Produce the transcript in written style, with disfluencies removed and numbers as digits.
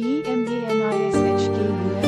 EMANISHKUS